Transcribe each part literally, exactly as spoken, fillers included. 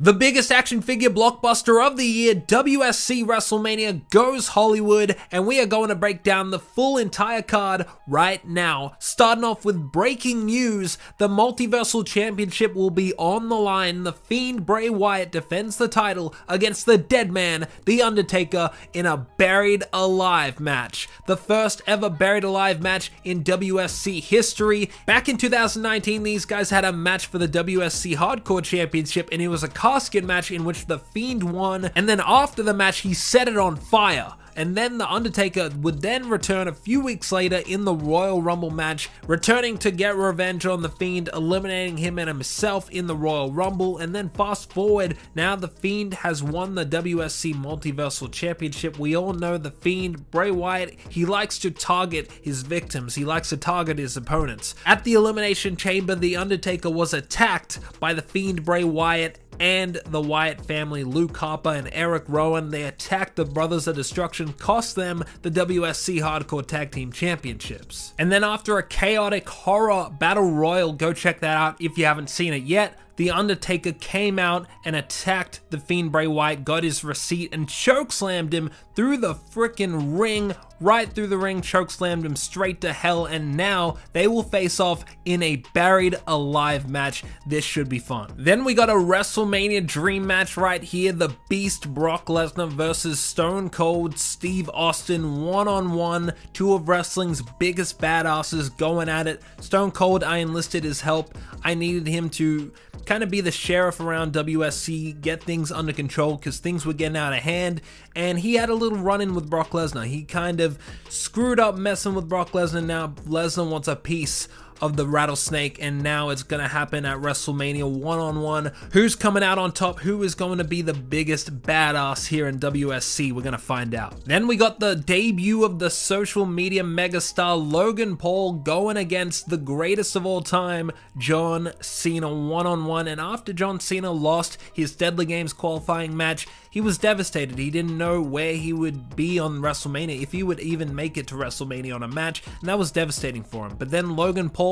The biggest action figure blockbuster of the year, W S C WrestleMania, goes Hollywood, and we are going to break down the full entire card right now. Starting off with breaking news, the Multiversal Championship will be on the line. The Fiend Bray Wyatt defends the title against the dead man, The Undertaker, in a Buried Alive match. The first ever Buried Alive match in W S C history. Back in two thousand nineteen, these guys had a match for the W S C Hardcore Championship, and it was a casket match in which the Fiend won, and then after the match he set it on fire, and then the Undertaker would then return a few weeks later in the Royal Rumble match, returning to get revenge on the Fiend, eliminating him and himself in the Royal Rumble. And then fast forward, now the Fiend has won the W S C Multiversal Championship. We all know the Fiend, Bray Wyatt, he likes to target his victims, he likes to target his opponents. At the Elimination Chamber, the Undertaker was attacked by the Fiend, Bray Wyatt, and the Wyatt family, Luke Harper and Eric Rowan. They attacked the Brothers of Destruction, cost them the W S C Hardcore Tag Team Championships. And then after a chaotic horror battle royal, go check that out if you haven't seen it yet, the Undertaker came out and attacked the Fiend Bray Wyatt, got his receipt, and chokeslammed him through the freaking ring, right through the ring, chokeslammed him straight to hell, and now they will face off in a Buried Alive match. This should be fun. Then we got a WrestleMania dream match right here, the Beast Brock Lesnar versus Stone Cold Steve Austin, one-on-one, two of wrestling's biggest badasses going at it. Stone Cold, I enlisted his help. I needed him to kind of be the sheriff around W S C, get things under control because things were getting out of hand, and he had a little run-in with Brock Lesnar. He kind of screwed up messing with Brock Lesnar. Now Lesnar wants a piece of the rattlesnake, and now it's gonna happen at WrestleMania, one-on-one. Who's coming out on top? Who is going to be the biggest badass here in W S C? We're gonna find out. Then we got the debut of the social media megastar Logan Paul going against the greatest of all time, John Cena, one-on-one. And after John Cena lost his Deadly Games qualifying match, he was devastated. He didn't know where he would be on WrestleMania, if he would even make it to WrestleMania on a match, and that was devastating for him. But then Logan Paul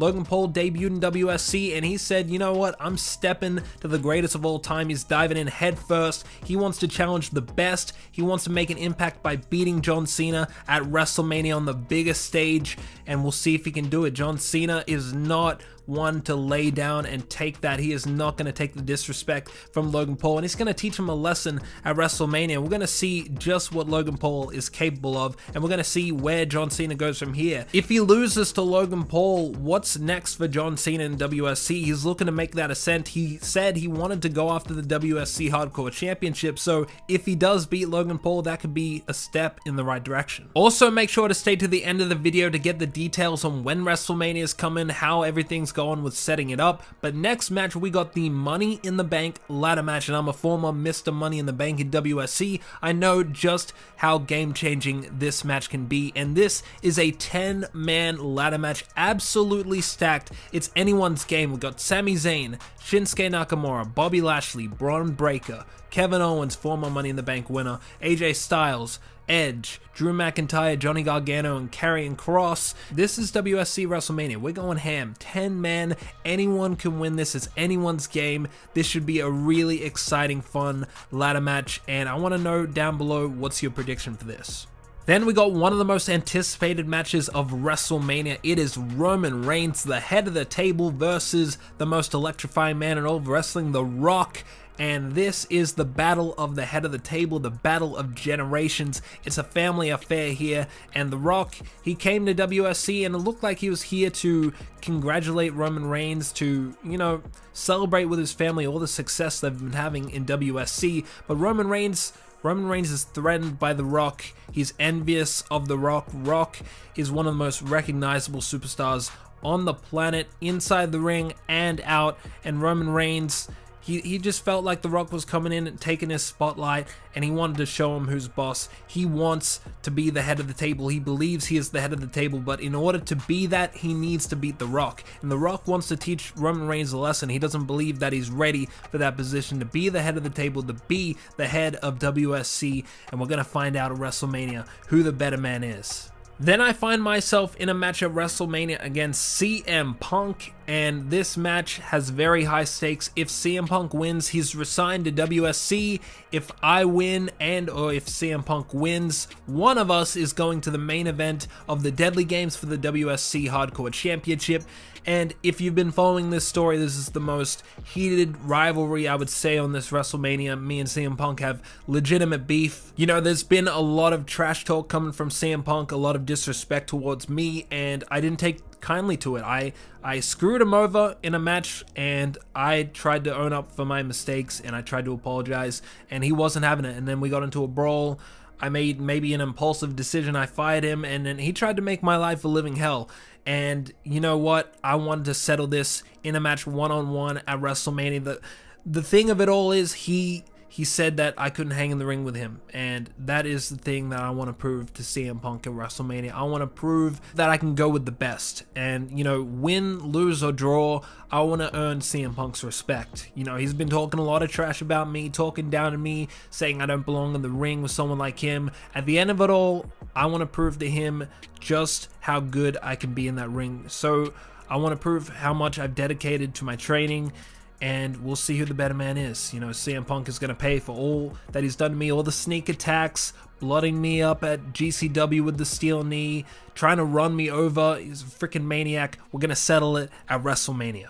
Logan Paul debuted in W S C, and he said, you know what, I'm stepping to the greatest of all time. He's diving in head first. He wants to challenge the best. He wants to make an impact by beating John Cena at WrestleMania on the biggest stage, and we'll see if he can do it. John Cena is not one to lay down and take that. He is not going to take the disrespect from Logan Paul, and he's going to teach him a lesson at WrestleMania. We're going to see just what Logan Paul is capable of, and we're going to see where John Cena goes from here. If he loses to Logan Paul, what's next for John Cena in W S C? He's looking to make that ascent. He said he wanted to go after the W S C Hardcore Championship, so if he does beat Logan Paul, that could be a step in the right direction. Also, make sure to stay to the end of the video to get the details on when WrestleMania's coming, how everything's going with setting it up. But next match, we got the Money in the Bank ladder match, and I'm a former Mister Money in the Bank in W S C. I know just how game-changing this match can be, and this is a ten-man ladder match, absolutely stacked. It's anyone's game. We got Sami Zayn, Shinsuke Nakamura, Bobby Lashley, Braun Breaker, Kevin Owens, former Money in the Bank winner, A J Styles, Edge, Drew McIntyre, Johnny Gargano, and Karrion Kross. This is W S C WrestleMania. We're going ham. ten man. Anyone can win this. It's anyone's game. This should be a really exciting, fun ladder match, and I want to know down below, what's your prediction for this? Then we got one of the most anticipated matches of WrestleMania. It is Roman Reigns, the head of the table, versus the most electrifying man in all of wrestling, The Rock. And this is the battle of the head of the table, the battle of generations. It's a family affair here, and The Rock, he came to W S C, and it looked like he was here to congratulate Roman Reigns, to, you know, celebrate with his family all the success they've been having in W S C. But Roman Reigns, Roman Reigns is threatened by The Rock. He's envious of The Rock. Rock is one of the most recognizable superstars on the planet, inside the ring and out, and Roman Reigns, He, he just felt like The Rock was coming in and taking his spotlight, and he wanted to show him who's boss. He wants to be the head of the table. He believes he is the head of the table, but in order to be that, he needs to beat The Rock. And The Rock wants to teach Roman Reigns a lesson. He doesn't believe that he's ready for that position, to be the head of the table, to be the head of W S C, and we're going to find out at WrestleMania who the better man is. Then I find myself in a match at WrestleMania against C M Punk and this match has very high stakes. If C M Punk wins, he's resigned to W S C. If I win and or if C M Punk wins, one of us is going to the main event of the Deadly Games for the W S C Hardcore Championship. And if you've been following this story, this is the most heated rivalry I would say on this WrestleMania. Me and C M Punk have legitimate beef. You know, there's been a lot of trash talk coming from C M Punk, a lot of disrespect towards me, and I didn't take kindly to it. I I screwed him over in a match, and I tried to own up for my mistakes, and I tried to apologize, and he wasn't having it. And then we got into a brawl. I made maybe an impulsive decision. I fired him, and then he tried to make my life a living hell. And you know what? I wanted to settle this in a match one-on-one at WrestleMania. The the thing of it all is he he said that I couldn't hang in the ring with him, and that is the thing that I want to prove to C M Punk at WrestleMania. I want to prove that I can go with the best, and you know, win, lose or draw, I want to earn C M Punk's respect. You know, he's been talking a lot of trash about me, talking down to me, saying I don't belong in the ring with someone like him. At the end of it all, I want to prove to him just how good I can be in that ring. So I want to prove how much I've dedicated to my training, and we'll see who the better man is. You know, C M Punk is going to pay for all that he's done to me, all the sneak attacks, blooding me up at G C W with the steel knee, trying to run me over. He's a freaking maniac. We're going to settle it at WrestleMania.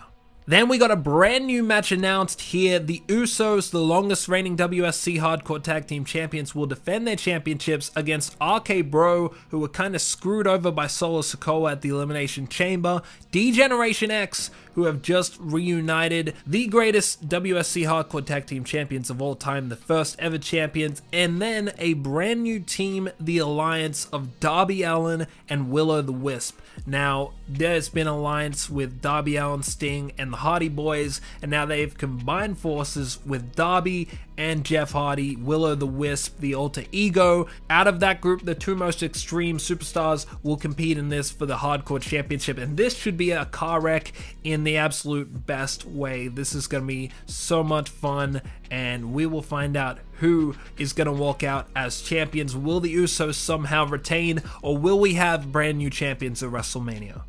Then we got a brand new match announced here. The Usos, the longest reigning W S C Hardcore Tag Team Champions, will defend their championships against R K Bro, who were kind of screwed over by Solo Sokoa at the Elimination Chamber, D-Generation X, who have just reunited the greatest W S C Hardcore Tag Team Champions of all time, the first ever champions, and then a brand new team, the alliance of Darby Allin and Willow the Wisp. Now, there's been an alliance with Darby Allin, Sting, and the Hardy Boys, and now they've combined forces with Darby and Jeff Hardy, Willow the Wisp, the alter ego. Out of that group, the two most extreme superstars will compete in this for the Hardcore Championship, and this should be a car wreck in the absolute best way. This is going to be so much fun, and we will find out who is going to walk out as champions. Will the Usos somehow retain, or will we have brand new champions at WrestleMania?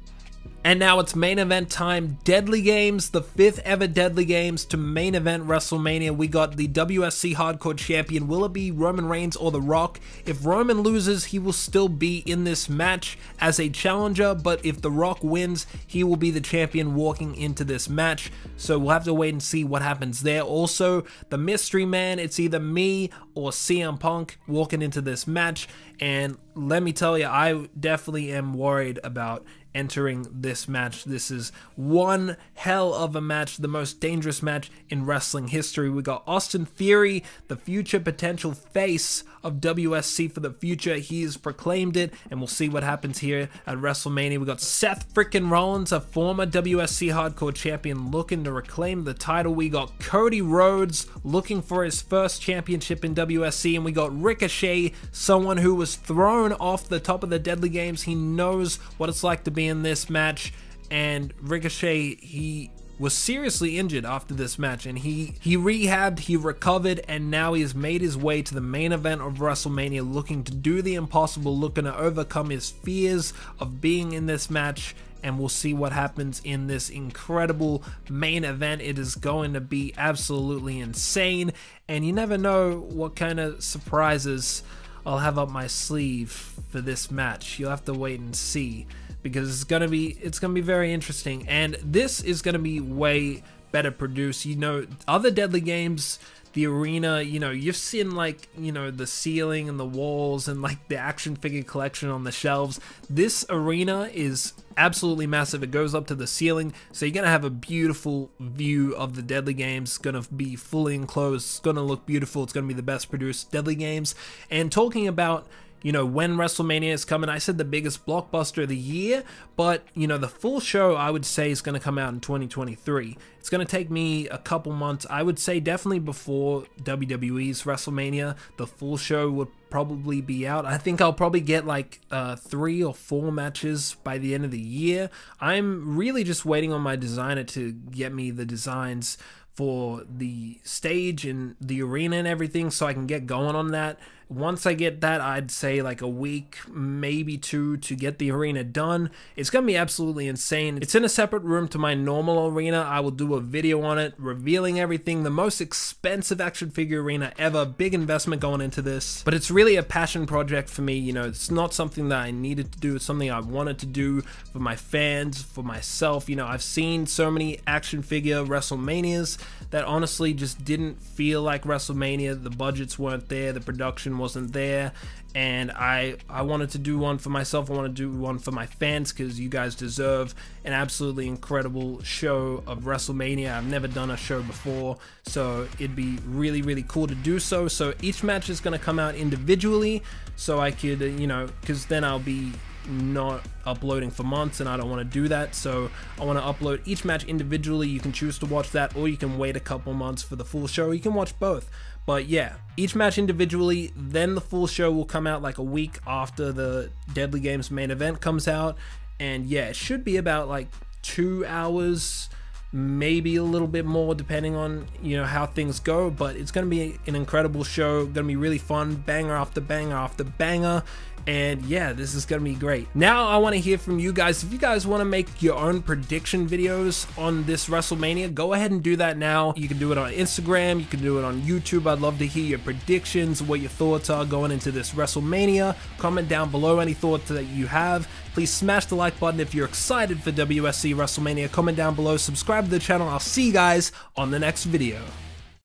And now it's main event time. Deadly Games, the fifth ever Deadly Games to main event WrestleMania. We got the W S C Hardcore Champion. Will it be Roman Reigns or The Rock? If Roman loses, he will still be in this match as a challenger, but if The Rock wins, he will be the champion walking into this match. So we'll have to wait and see what happens there. Also, the mystery man, it's either me or C M Punk walking into this match. And let me tell you, I definitely am worried about entering this match. This is one hell of a match, the most dangerous match in wrestling history. We got Austin Theory, the future potential face of W S C for the future. He has proclaimed it, and we'll see what happens here at WrestleMania. We got Seth freaking Rollins, a former W S C Hardcore Champion, looking to reclaim the title. We got Cody Rhodes looking for his first championship in W S C, and we got Ricochet, someone who was thrown off the top of the Deadly Games. He knows what it's like to be in this match, and Ricochet, he was seriously injured after this match, and he he rehabbed, he recovered, and now he has made his way to the main event of WrestleMania, looking to do the impossible, looking to overcome his fears of being in this match. And we'll see what happens in this incredible main event. It is going to be absolutely insane, and you never know what kind of surprises I'll have up my sleeve for this match. You'll have to wait and see, because it's gonna be it's gonna be very interesting, and this is gonna be way better produced. You know, other Deadly Games, the arena, you know, you've seen, like, you know, the ceiling and the walls and like the action figure collection on the shelves. This arena is absolutely massive. It goes up to the ceiling, so you're gonna have a beautiful view of the Deadly Games. It's gonna be fully enclosed, it's gonna look beautiful, it's gonna be the best produced Deadly Games. And talking about, you know, when WrestleMania is coming, I said the biggest blockbuster of the year, but, you know, the full show, I would say, is going to come out in twenty twenty-three. It's going to take me a couple months. I would say definitely before W W E's WrestleMania, the full show would probably be out. I think I'll probably get like uh, three or four matches by the end of the year. I'm really just waiting on my designer to get me the designs for the stage and the arena and everything, so I can get going on that. Once I get that, I'd say like a week, maybe two, to get the arena done. It's gonna be absolutely insane. It's in a separate room to my normal arena. I will do a video on it, revealing everything. The most expensive action figure arena ever. Big investment going into this, but it's really a passion project for me. You know, it's not something that I needed to do. It's something I wanted to do for my fans, for myself. You know, I've seen so many action figure WrestleManias that honestly just didn't feel like WrestleMania. The budgets weren't there, the production wasn't there, and I I wanted to do one for myself. I want to do one for my fans, because you guys deserve an absolutely incredible show of WrestleMania. I've never done a show before, so it'd be really, really cool to do so. So each match is going to come out individually, so I could, you know, because then I'll be not uploading for months, and I don't want to do that. So I want to upload each match individually. You can choose to watch that, or you can wait a couple months for the full show. You can watch both. But yeah, each match individually, then the full show will come out like a week after the Deadly Games main event comes out. And yeah, it should be about like two hours, maybe a little bit more, depending on, you know, how things go. But it's going to be an incredible show, going to be really fun, banger after banger after banger. And yeah, this is gonna be great. Now I want to hear from you guys. If you guys want to make your own prediction videos on this WrestleMania, go ahead and do that now. You can do it on Instagram, you can do it on YouTube. I'd love to hear your predictions, what your thoughts are going into this WrestleMania. Comment down below any thoughts that you have. Please smash the like button if you're excited for W S C WrestleMania. Comment down below, subscribe to the channel. I'll see you guys on the next video.